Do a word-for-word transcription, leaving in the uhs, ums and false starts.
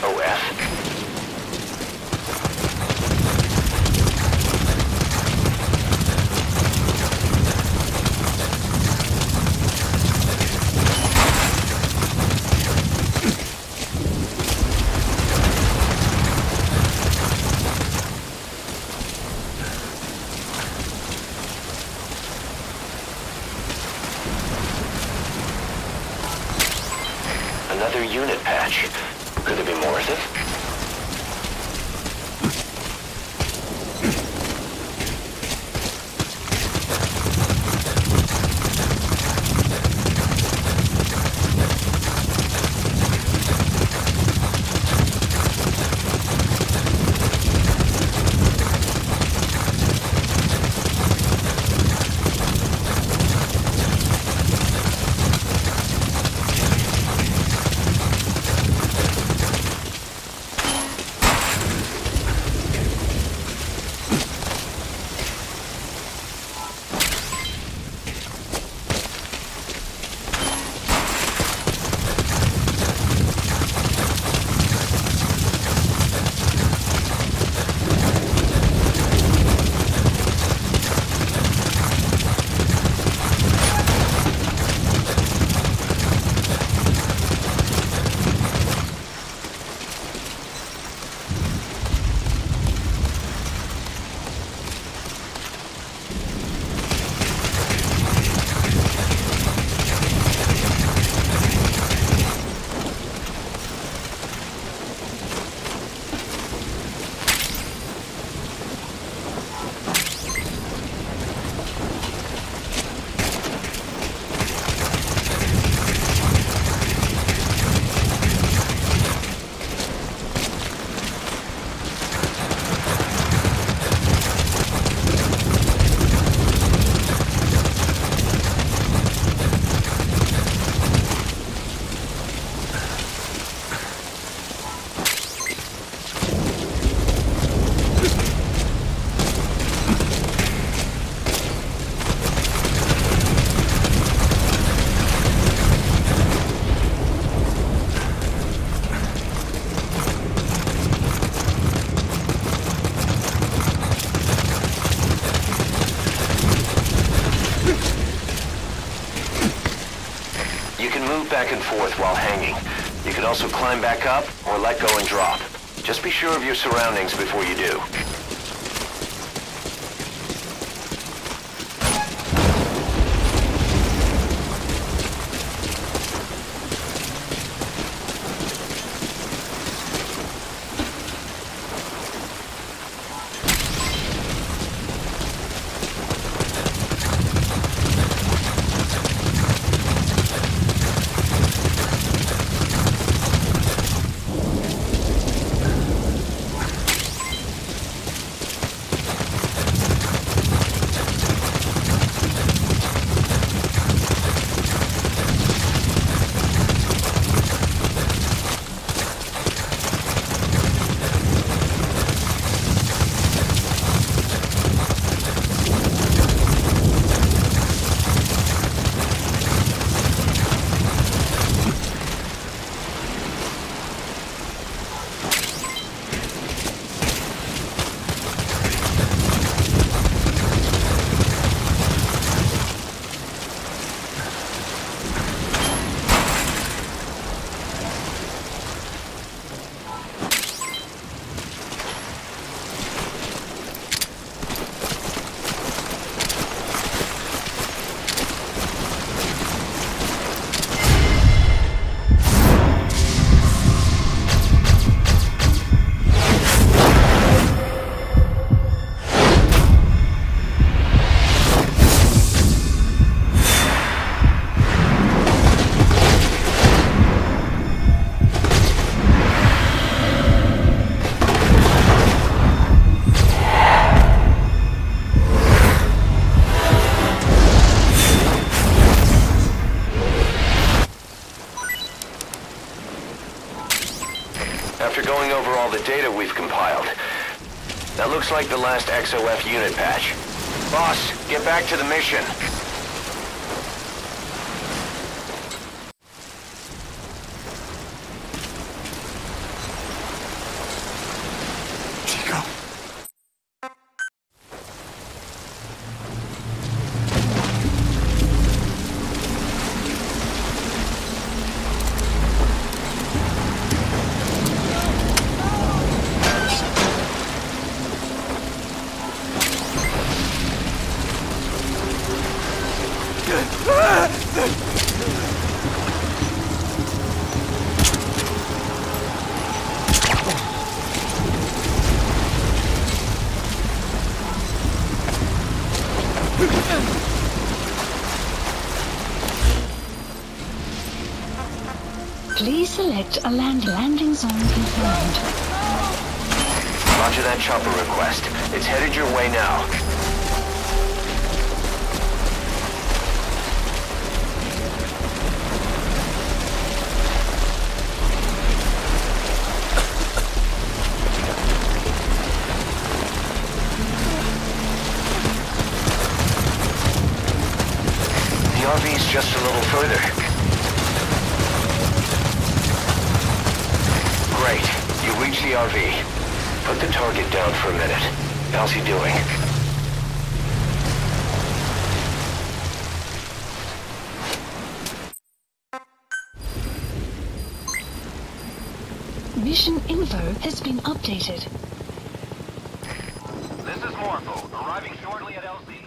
X O F. Another unit patch. Could there be more of them? Back and forth while hanging. You can also climb back up or let go and drop. Just be sure of your surroundings before you do. After going over all the data we've compiled, that looks like the last X O F unit patch. Boss, get back to the mission. Please select a land landing zone confirmed. Roger that chopper request. It's headed your way now. Just a little further. Great. You reach the R V. Put the target down for a minute. How's he doing? Mission info has been updated. This is Morpho, arriving shortly at L C.